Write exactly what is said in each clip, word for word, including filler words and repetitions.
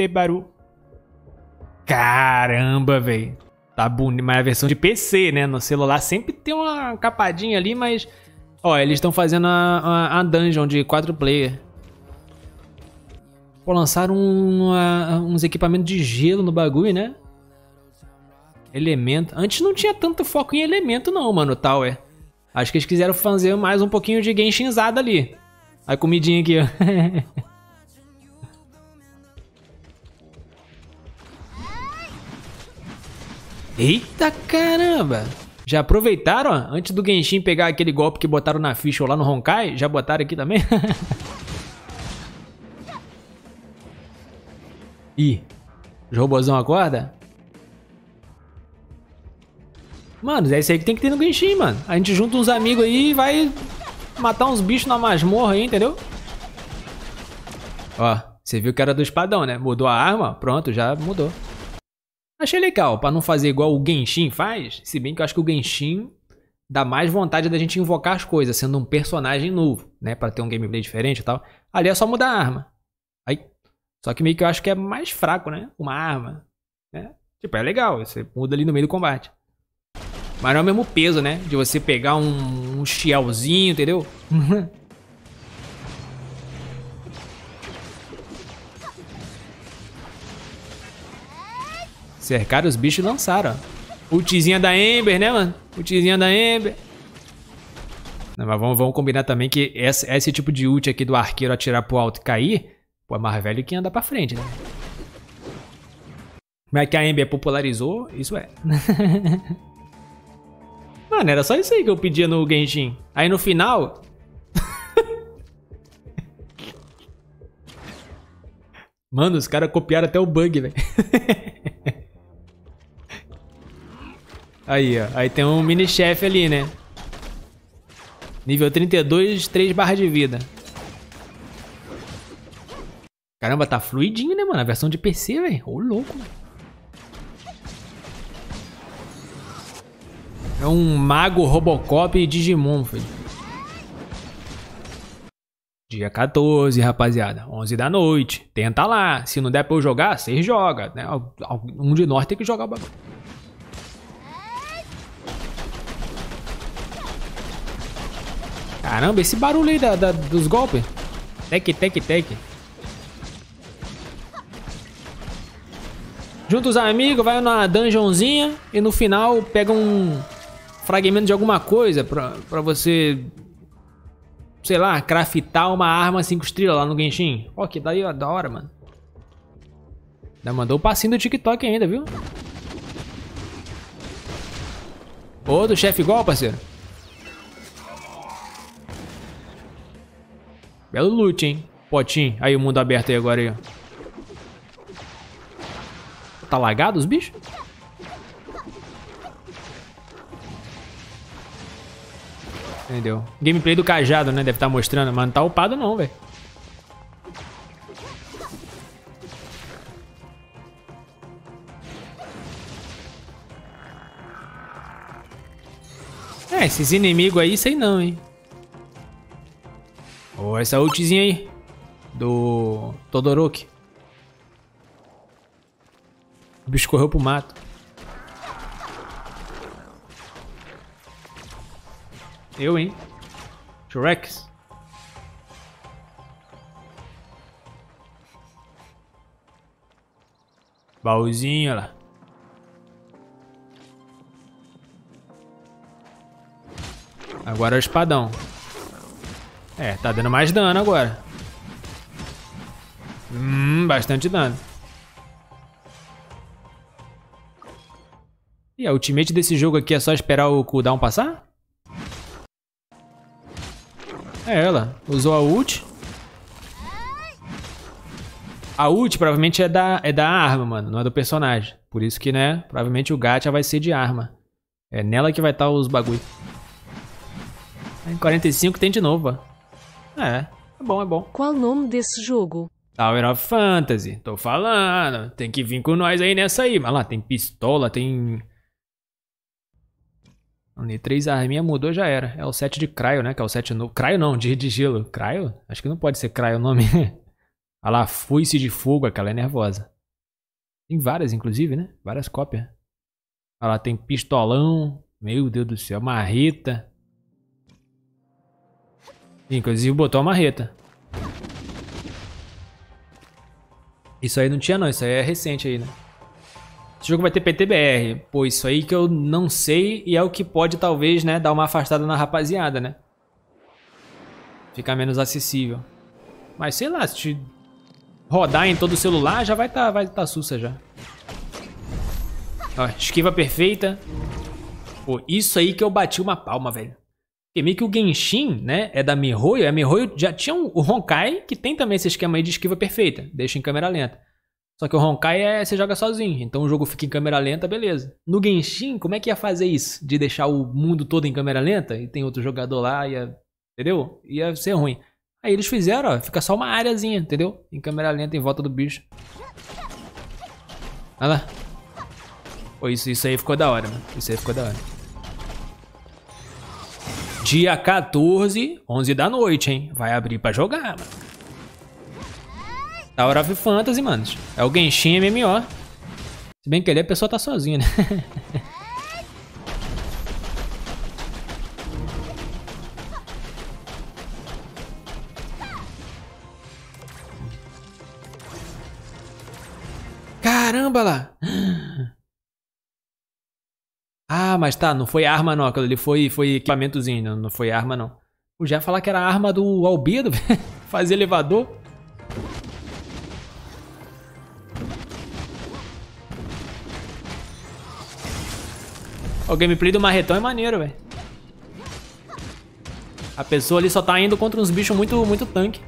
P T B R. Caramba, velho. Tá bonito. Mas a versão de P C, né? No celular sempre tem uma capadinha ali, mas... Ó, eles estão fazendo a, a, a dungeon de quatro player. Pô, lançaram um, uma, uns equipamentos de gelo no bagulho, né? Elemento. Antes não tinha tanto foco em elemento não, mano, Tower. Acho que eles quiseram fazer mais um pouquinho de Genshinzada ali. A comidinha aqui, ó. Eita caramba! Já aproveitaram, ó, antes do Genshin pegar aquele golpe que botaram na ficha lá no Honkai, já botaram aqui também? Ih, os robôzão acorda? Mano, é isso aí que tem que ter no Genshin, mano. A gente junta uns amigos aí e vai matar uns bichos na masmorra aí, entendeu? Ó, você viu que era do espadão, né? Mudou a arma, pronto, já mudou. Achei legal, pra não fazer igual o Genshin faz, se bem que eu acho que o Genshin dá mais vontade da gente invocar as coisas, sendo um personagem novo, né? Pra ter um gameplay diferente e tal. Ali é só mudar a arma. Aí, só que meio que eu acho que é mais fraco, né? Uma arma, né? Tipo, é legal, você muda ali no meio do combate. Mas não é o mesmo peso, né? De você pegar um, um chielzinho, entendeu? Cercaram os bichos e lançaram, ó. Ultizinha da Amber, né, mano? Ultizinha da Amber. Não, mas vamos, vamos combinar também que esse, esse tipo de ult aqui do arqueiro atirar pro alto e cair, pô, é mais velho que anda pra frente, né? Mas que a Amber popularizou, isso é. Mano, era só isso aí que eu pedia no Genshin. Aí no final... Mano, os caras copiaram até o bug, velho. Aí, ó. Aí tem um mini-chefe ali, né? Nível trinta e dois, três barras de vida. Caramba, tá fluidinho, né, mano? A versão de P C, velho. Ô, louco, mano. É um mago Robocop e Digimon, filho. Dia quatorze, rapaziada. onze da noite. Tenta lá. Se não der pra eu jogar, vocês jogam, né? Um de nós tem que jogar o bagulho. Caramba, esse barulho aí da, da, dos golpes. Tec, tec, tec. Junta os amigos, vai na dungeonzinha e no final pega um... fragmento de alguma coisa pra, pra você, sei lá, craftar uma arma cinco estrelas lá no Genshin. Ó, que daí ó, da hora, mano. Ainda mandou o passinho do TikTok ainda, viu? Outro chefe igual, parceiro. Belo loot, hein? Potinho. Aí o mundo aberto aí agora aí, ó. Tá lagado os bichos? Entendeu? Gameplay do cajado, né? Deve estar mostrando, mas não tá upado não, velho. É, esses inimigos aí, sei não, hein? Ó, oh, essa ultizinha aí. Do Todoroki. O bicho correu pro mato. Eu, hein? T-Rex. Baúzinho, olha lá. Agora é o espadão. É, tá dando mais dano agora. Hum, bastante dano. E a ultimate desse jogo aqui é só esperar o cooldown passar? É ela, usou a ult. A ult provavelmente é da, é da arma, mano, não é do personagem. Por isso que, né, provavelmente o gacha vai ser de arma. É nela que vai estar os bagulho. Em quarenta e cinco tem de novo, ó. É, é bom, é bom. Qual o nome desse jogo? Tower of Fantasy, tô falando. Tem que vir com nós aí nessa aí. Mas lá, tem pistola, tem... três arminha mudou, já era. É o set de Cryo, né? Que é o set novo. Cryo não, de, de gelo. Cryo? Acho que não pode ser Cryo o nome. Olha lá, foice de fogo, aquela é nervosa. Tem várias, inclusive, né? Várias cópias. Olha lá, tem pistolão. Meu Deus do céu, marreta. Inclusive botou a marreta. Isso aí não tinha não, isso aí é recente aí, né? Esse jogo vai ter P T B R. Pô, isso aí que eu não sei e é o que pode talvez, né, dar uma afastada na rapaziada, né? Ficar menos acessível. Mas sei lá, se te rodar em todo o celular já vai tá, vai tá sussa já. Ó, esquiva perfeita. Pô, isso aí que eu bati uma palma, velho. Porque meio que o Genshin, né, é da Mihoyo. A Mihoyo já tinha um, o Honkai, que tem também esse esquema aí de esquiva perfeita. Deixa em câmera lenta. Só que o Honkai é você joga sozinho. Então o jogo fica em câmera lenta, beleza. No Genshin, como é que ia fazer isso? De deixar o mundo todo em câmera lenta? E tem outro jogador lá, ia, entendeu? Ia ser ruim. Aí eles fizeram, ó. Fica só uma áreazinha, entendeu? Em câmera lenta, em volta do bicho. Olha lá. Pô, isso, isso aí ficou da hora, mano. Isso aí ficou da hora. Dia quatorze, onze da noite, hein? Vai abrir pra jogar, mano. Tower of Fantasy, mano. É o Genshin M M O. Se bem que ali a pessoa tá sozinha, né? Caramba lá! Ah, mas tá, não foi arma não, aquilo ali foi, foi equipamentozinho, não, não foi arma não. Eu já ia falar que era a arma do Albedo, fazer elevador. O gameplay do marretão é maneiro, velho. A pessoa ali só tá indo contra uns bichos muito, muito tanque.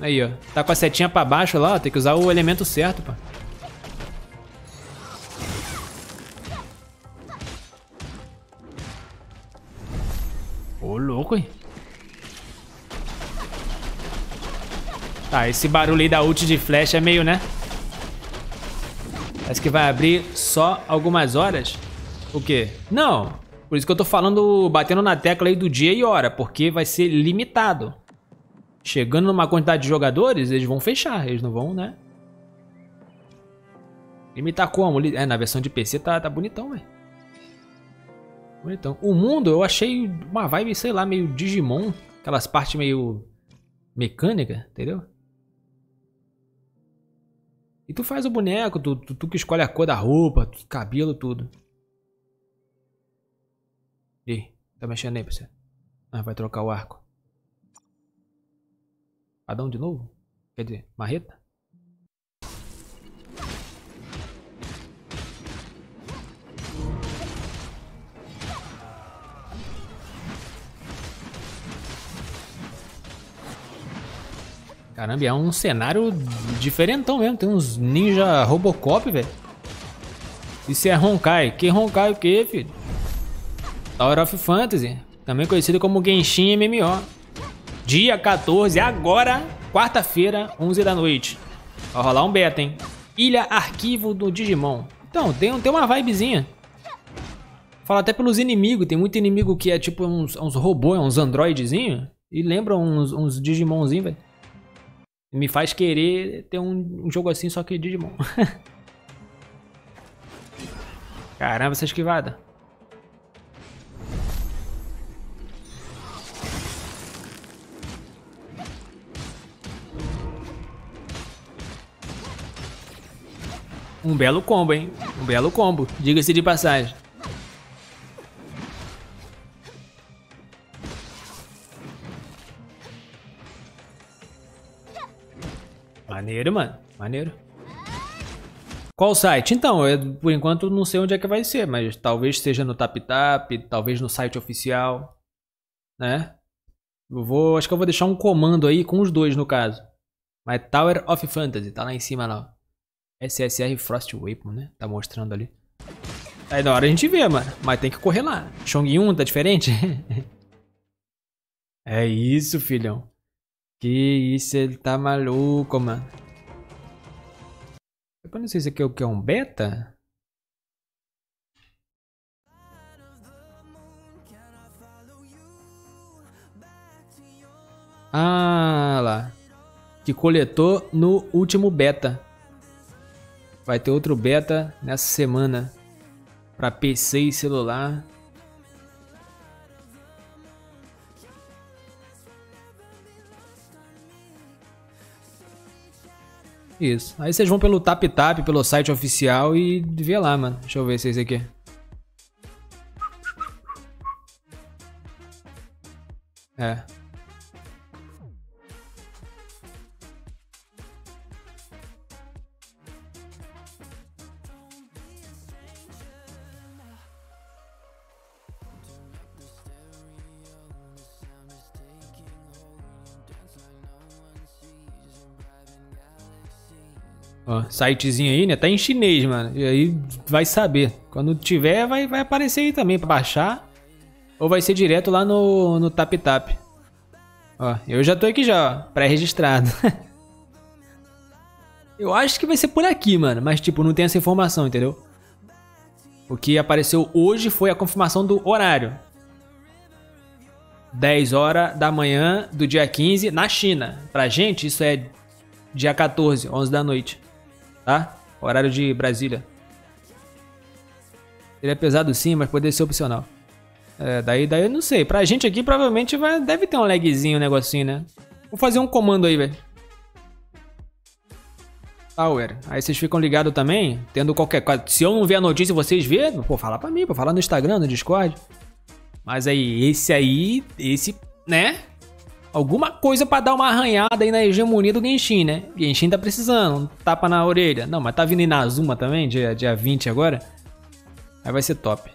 Aí, ó, tá com a setinha pra baixo lá, ó, tem que usar o elemento certo, pô. Tá, esse barulho aí da ult de flash é meio, né? Parece que vai abrir só algumas horas. O quê? Não, por isso que eu tô falando, batendo na tecla aí do dia e hora, porque vai ser limitado. Chegando numa quantidade de jogadores, eles vão fechar, eles não vão, né? Limitar como? É, na versão de P C tá, tá bonitão, velho. Bonitão. O mundo eu achei uma vibe, sei lá, meio Digimon. Aquelas partes meio mecânica, entendeu? E tu faz o boneco, tu, tu, tu que escolhe a cor da roupa, tu, cabelo, tudo. Ih, tá mexendo aí pra você. Ah, vai trocar o arco. Padão de novo? Quer dizer, marreta? Caramba, é um cenário diferentão mesmo. Tem uns ninja Robocop, velho. Isso é Honkai. Que Honkai o que, filho? Tower of Fantasy. Também conhecido como Genshin M M O. Dia quatorze, agora, quarta-feira, onze da noite. Vai rolar um beta, hein? Ilha Arquivo do Digimon. Então, tem, tem uma vibezinha. Fala até pelos inimigos. Tem muito inimigo que é tipo uns, uns robôs, uns androidezinhos. E lembra uns, uns Digimonzinhos, velho. Me faz querer ter um, um jogo assim, só que Digimon. Caramba, essa esquivada. Um belo combo, hein? Um belo combo, diga-se de passagem. Maneiro, mano. Maneiro. Qual site? Então, eu, por enquanto não sei onde é que vai ser, mas talvez seja no TapTap, talvez no site oficial, né? Eu vou, acho que eu vou deixar um comando aí com os dois no caso. Mas Tower of Fantasy, tá lá em cima lá. S S R Frost Weapon, né? Tá mostrando ali. Aí na hora a gente vê, mano. Mas tem que correr lá. Chongyun tá diferente? É isso, filhão. Que isso, ele tá maluco, mano. Eu não sei se aqui é o que é um beta. Ah, lá. Que coletou no último beta. Vai ter outro beta nessa semana. Pra P C e celular. Isso. Aí vocês vão pelo TapTap, pelo site oficial e vê lá, mano. Deixa eu ver se é esse aqui. É. Ó, sitezinho aí, né? Tá em chinês, mano. E aí vai saber. Quando tiver, vai, vai aparecer aí também pra baixar. Ou vai ser direto lá no, no TapTap. Ó, eu já tô aqui já, ó. Pré-registrado. Eu acho que vai ser por aqui, mano. Mas, tipo, não tem essa informação, entendeu? O que apareceu hoje foi a confirmação do horário. dez horas da manhã do dia quinze na China. Pra gente, isso é dia quatorze, onze da noite. Tá? Horário de Brasília. Ele é pesado sim, mas poderia ser opcional. É, daí, daí eu não sei. Pra gente aqui, provavelmente vai, deve ter um lagzinho, um negocinho, né? Vou fazer um comando aí, velho. Tower. Aí vocês ficam ligados também, tendo qualquer coisa. Se eu não ver a notícia e vocês verem, pô, fala pra mim, pô, fala no Instagram, no Discord. Mas aí, esse aí, esse, né? Alguma coisa pra dar uma arranhada aí na hegemonia do Genshin, né? Genshin tá precisando, um tapa na orelha. Não, mas tá vindo Inazuma também, dia, dia vinte agora. Aí vai ser top.